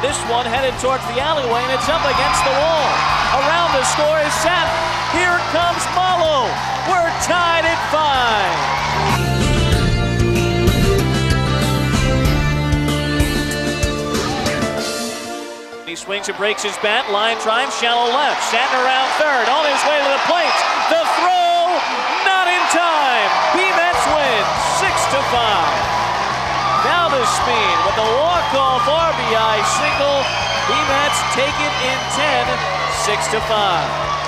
This one headed towards the alleyway, and it's up against the wall. Around the score is Satin. Here comes Malo. We're tied at 5. He swings and breaks his bat. Line drive, shallow left. Satin around third. On his way to the plate. The throw, not in time. B-Mets win 6-5. Now the speed with the walk-off RBI single. B-Mets take it in 10, 6-5.